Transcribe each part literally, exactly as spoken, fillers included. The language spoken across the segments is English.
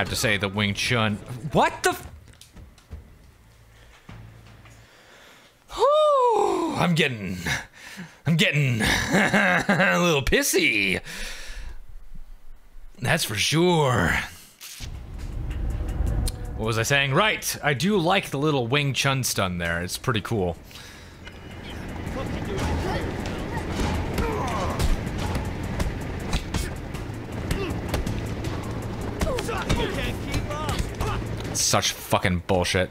have to say the Wing Chun. What the? Whew, I'm getting, I'm getting a little pissy. That's for sure. What was I saying? Right, I do like the little Wing Chun stun there. It's pretty cool. Such fucking bullshit.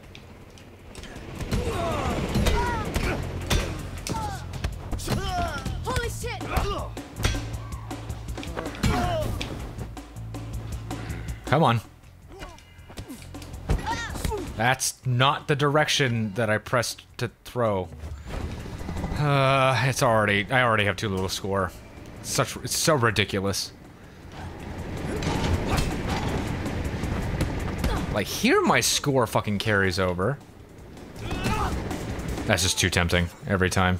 Holy shit. Come on. That's not the direction that I pressed to throw. Uh, it's already, I already have too little to score. It's such, it's so ridiculous. Like, here my score fucking carries over. That's just too tempting every time.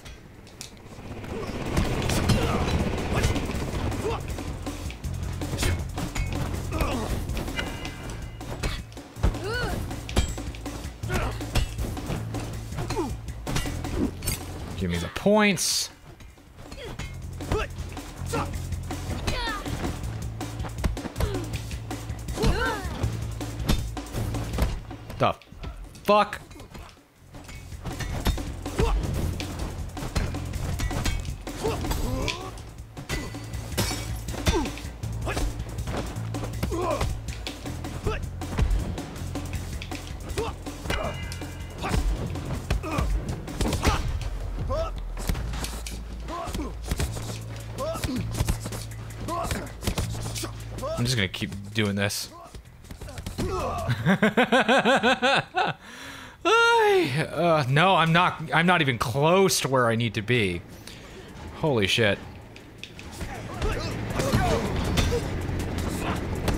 Give me the points. The fuck? I'm just gonna keep doing this. uh, no, I'm not. I'm not even close to where I need to be. Holy shit!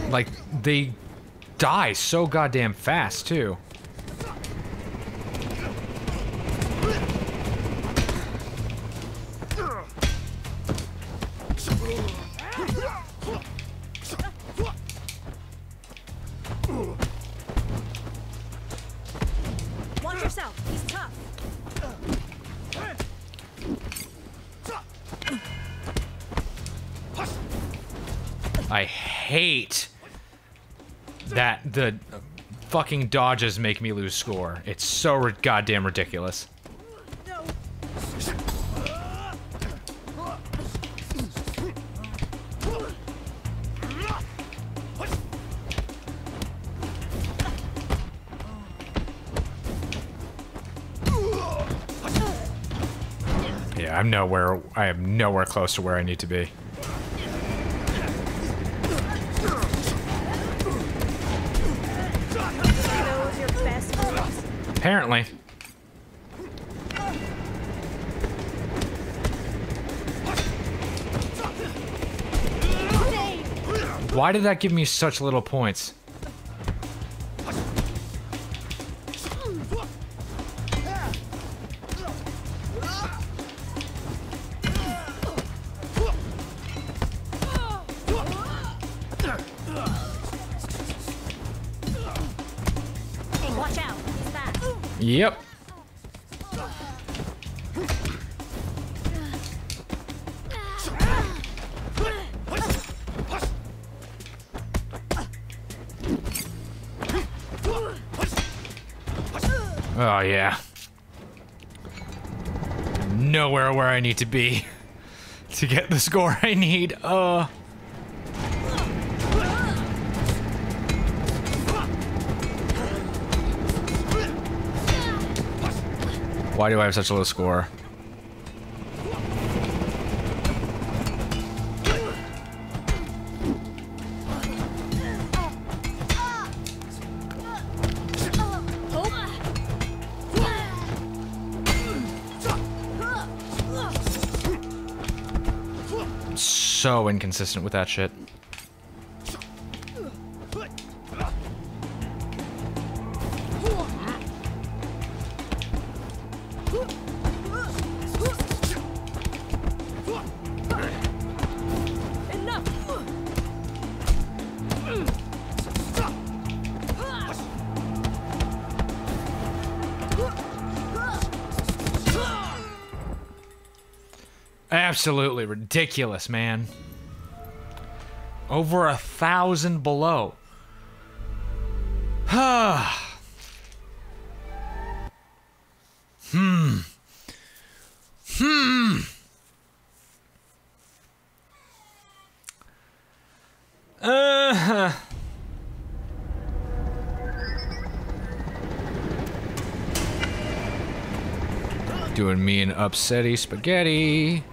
Like they die so goddamn fast too. I hate that the fucking dodges make me lose score. It's so goddamn ridiculous. No. Yeah, I'm nowhere. I am nowhere close to where I need to be. Apparently. Why did that give me such little points? Yep. Oh yeah. Nowhere where I need to be to get the score I need. Uh Why do I have such a low score? I'm so inconsistent with that shit. Absolutely ridiculous, man. Over a thousand below. hmm. Hmm. Uh-huh. Doing me an upsetty spaghetti.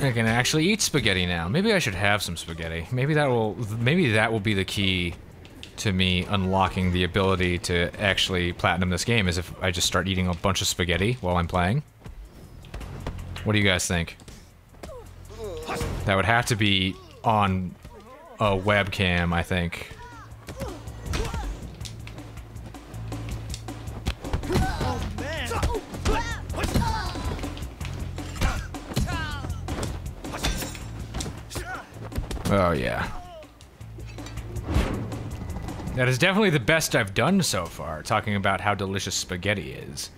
I can actually eat spaghetti now. Maybe I should have some spaghetti. Maybe that will maybe that will be the key to me unlocking the ability to actually platinum this game, is if I just start eating a bunch of spaghetti while I'm playing. What do you guys think? That would have to be on a webcam, I think. Oh, yeah. That is definitely the best I've done so far, talking about how delicious spaghetti is.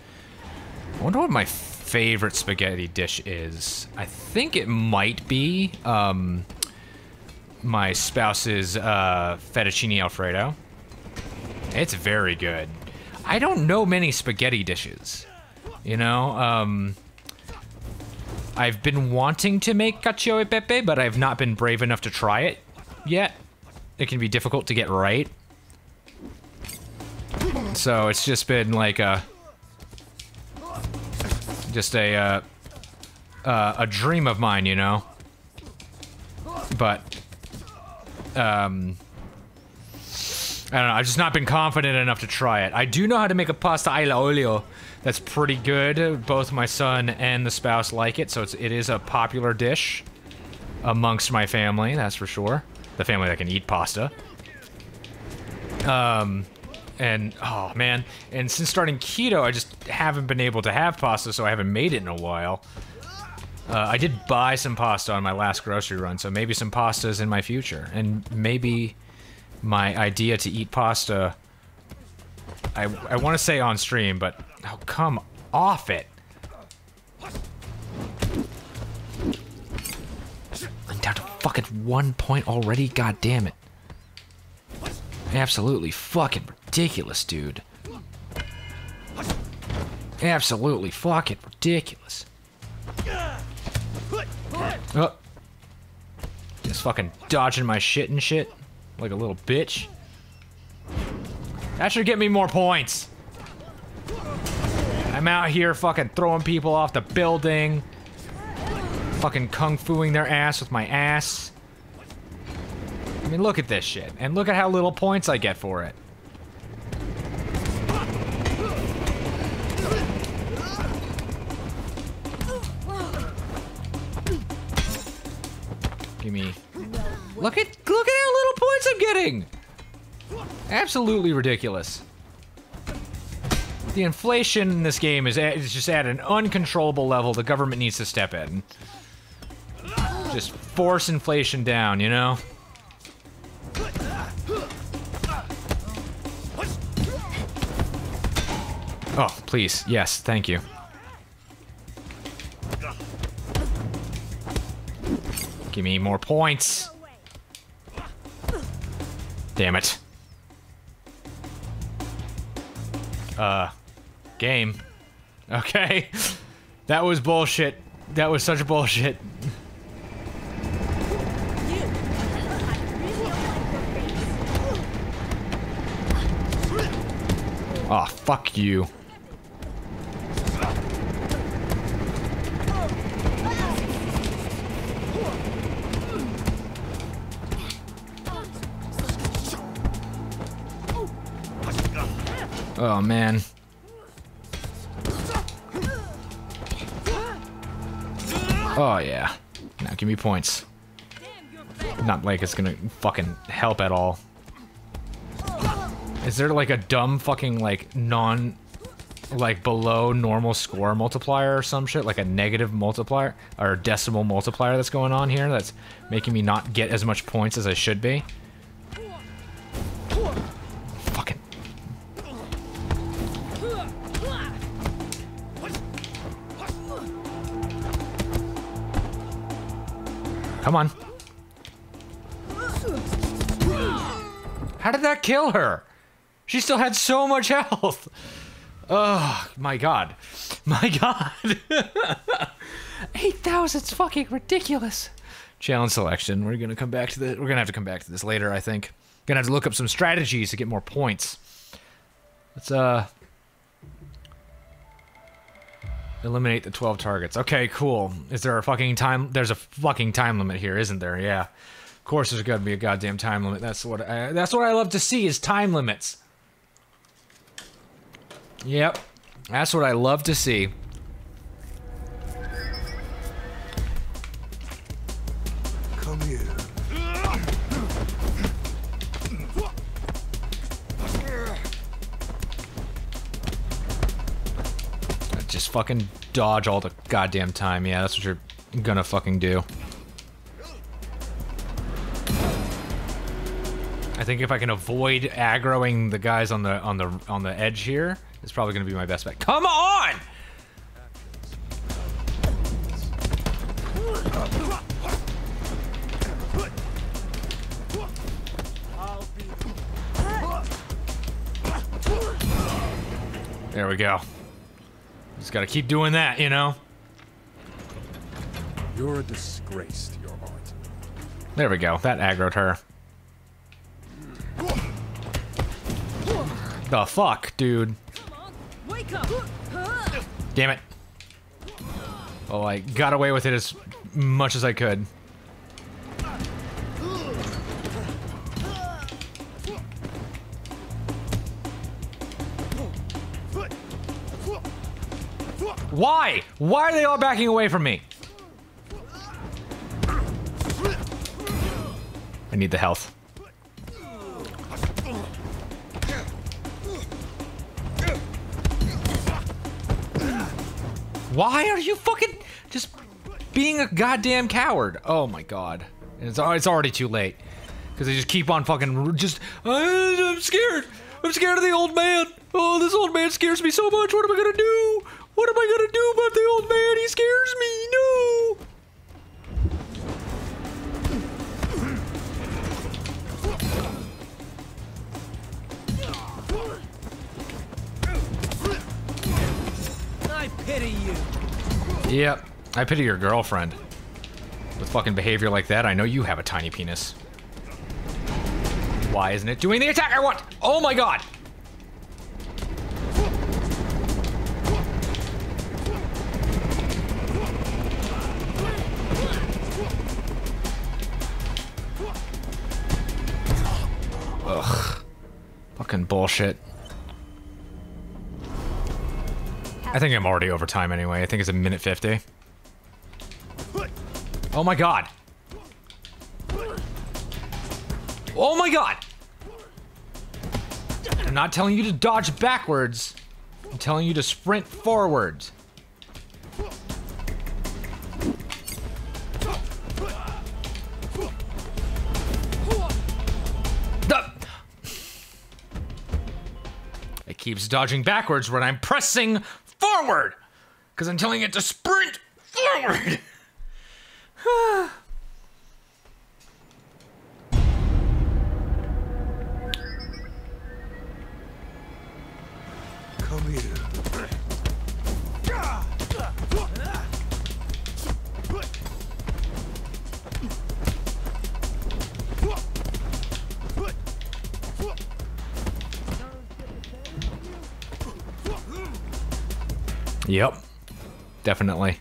I wonder what my favorite spaghetti dish is. I think it might be um, my spouse's uh, fettuccine Alfredo. It's very good. I don't know many spaghetti dishes. You know, um... I've been wanting to make Cacio e Pepe, but I've not been brave enough to try it yet. It can be difficult to get right. So it's just been like a... Just a, uh, uh, a dream of mine, you know? But... Um... I don't know, I've just not been confident enough to try it. I do know how to make a pasta aglio e olio. That's pretty good. Both my son and the spouse like it, so it's, it is a popular dish amongst my family, that's for sure. The family that can eat pasta. Um, and, oh man, and since starting keto, I just haven't been able to have pasta, so I haven't made it in a while. Uh, I did buy some pasta on my last grocery run, so maybe some pasta is in my future. And maybe my idea to eat pasta, I, I want to say on stream, but... Oh, come off it. I'm down to fucking one point already, god damn it. Absolutely fucking ridiculous, dude. Absolutely fucking ridiculous. Oh. Just fucking dodging my shit and shit like a little bitch. That should get me more points. I'm out here fucking throwing people off the building. Fucking kung-fuing their ass with my ass. I mean, look at this shit. And look at how little points I get for it. Give me... Look at, look at how little points I'm getting! Absolutely ridiculous. The inflation in this game is, at, is just at an uncontrollable level. The government needs to step in. Just force inflation down, you know? Oh, please. Yes, thank you. Give me more points. Damn it. Uh... Game. Okay. That was bullshit. That was such bullshit. Aw, oh, fuck you. Oh, man. Oh, yeah. Now give me points. Not like it's gonna fucking help at all. Is there like a dumb fucking like non... Like below normal score multiplier or some shit? Like a negative multiplier? Or decimal multiplier that's going on here that's making me not get as much points as I should be? Fucking... Come on. How did that kill her? She still had so much health. Oh, my God. My God. eight thousand's fucking ridiculous. Challenge selection. We're going to come back to this. We're going to have to come back to this later, I think. Going to have to look up some strategies to get more points. Let's, uh... eliminate the twelve targets. Okay, cool. Is there a fucking time... There's a fucking time limit here, isn't there? Yeah. Of course there's gotta be a goddamn time limit. That's what I... That's what I love to see, is time limits. Yep. That's what I love to see. Come here. Just fucking dodge all the goddamn time. Yeah, that's what you're gonna fucking do. I think if I can avoid aggroing the guys on the on the on the edge here, it's probably gonna be my best bet. Come on! There we go. Just gotta keep doing that, you know? You're a disgrace to your art. There we go. That aggroed her. The fuck, dude? Damn it. Oh, I got away with it as much as I could. Why? Why are they all backing away from me? I need the health. Why are you fucking just being a goddamn coward? Oh my god. It's, it's already too late. Because they just keep on fucking just... I'm scared. I'm scared of the old man. Oh, this old man scares me so much. What am I gonna do? What am I gonna do about the old man? He scares me. No. I pity you. Yep, I pity your girlfriend. With fucking behavior like that, I know you have a tiny penis. Why isn't it doing the attack I want? Oh my god! Ugh. Fucking bullshit. I think I'm already over time anyway. I think it's a minute fifty. Oh my god. Oh my god. I'm not telling you to dodge backwards. I'm telling you to sprint forwards. Keeps dodging backwards when I'm pressing forward, because I'm telling it to sprint forward. Come here. Yep, definitely.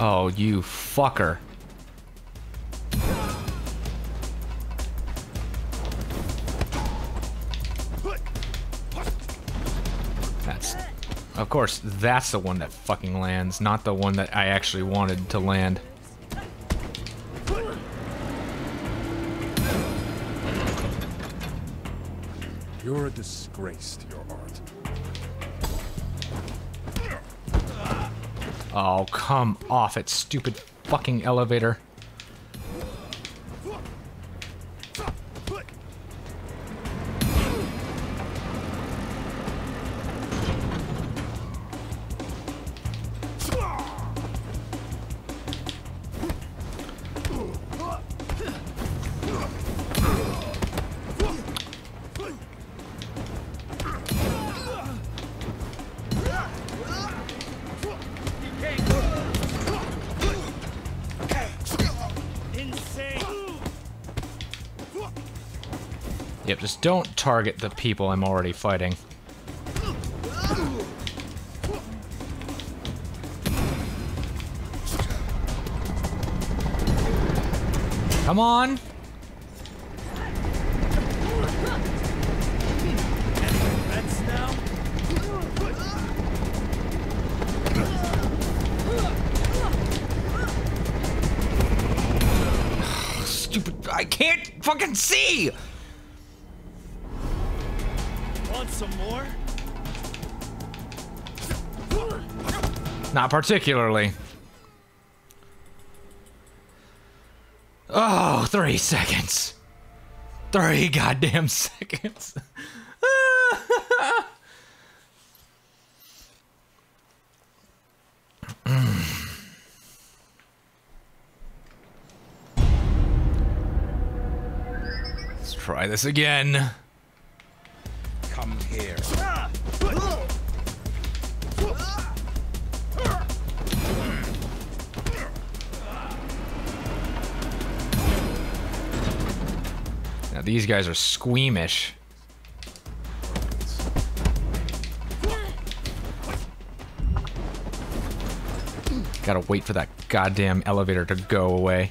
Oh, you fucker. That's... Of course, that's the one that fucking lands, not the one that I actually wanted to land. You're a disgrace to your art. Oh, come off it, stupid fucking elevator. Yep, just don't target the people I'm already fighting. Come on! Stupid, I can't fucking see! Want some more? Not particularly. Oh, three seconds. Three goddamn seconds. Let's try this again. Come here. Now these guys are squeamish. Gotta wait for that goddamn elevator to go away.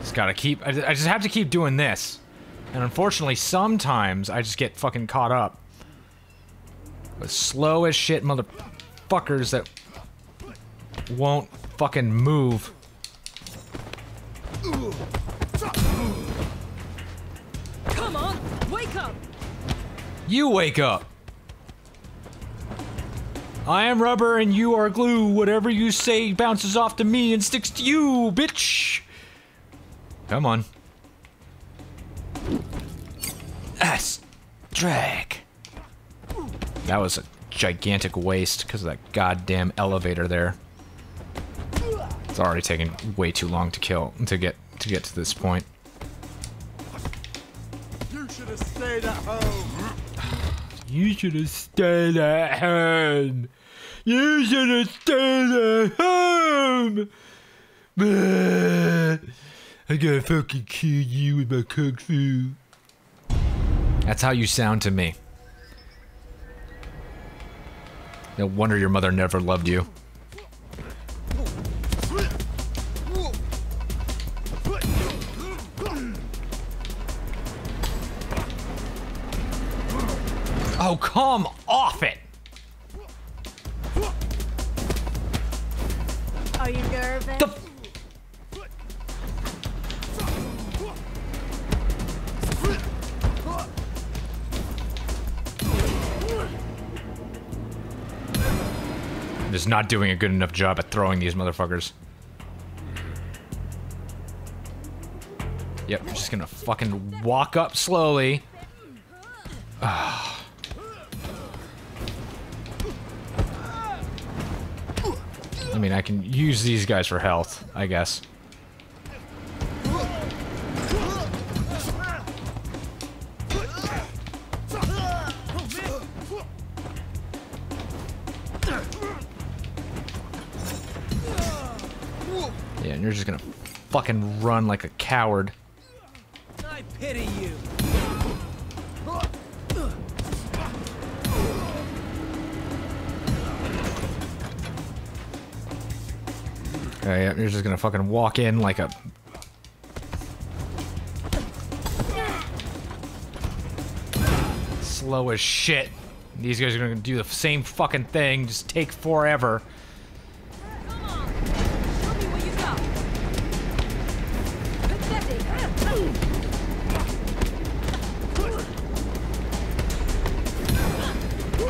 Just gotta keep, I, I just have to keep doing this. And unfortunately, sometimes I just get fucking caught up. Slow as shit motherfuckers that won't fucking move. Come on, wake up! You wake up! I am rubber and you are glue. Whatever you say bounces off to me and sticks to you, bitch! Come on. Ass drag. That was a gigantic waste because of that goddamn elevator there. It's already taking way too long to kill to get to get to this point. You should have stayed at home. You should have stayed at home. You should have stayed at home. I gotta fucking kill you with my kung fu. That's how you sound to me. No wonder your mother never loved you. Oh, come off it! Are you nervous? The just not doing a good enough job at throwing these motherfuckers. Yep, I'm just gonna fucking walk up slowly. Ugh. I mean, I can use these guys for health, I guess. You're just gonna fucking run like a coward. I pity you. Oh, yeah, you're just gonna fucking walk in like a. Slow as shit. These guys are gonna do the same fucking thing, just take forever.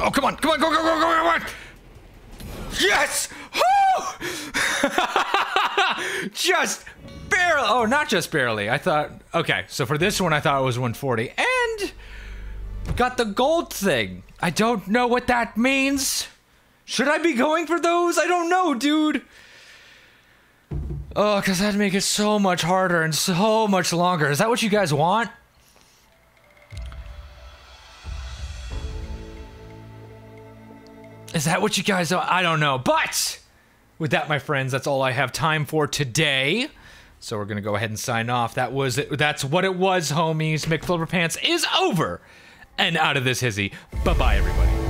Oh, come on, come on, go, go, go, go, go, on! Yes! Woo! Just barely. Oh, not just barely. I thought, okay, so for this one, I thought it was one forty. And got the gold thing. I don't know what that means. Should I be going for those? I don't know, dude. Oh, because that'd make it so much harder and so much longer. Is that what you guys want? Is that what you guys are? I don't know. But with that, my friends, that's all I have time for today. So we're going to go ahead and sign off. That was it. That's what it was, homies. McFlubberpants is over and out of this hizzy. Bye-bye, everybody.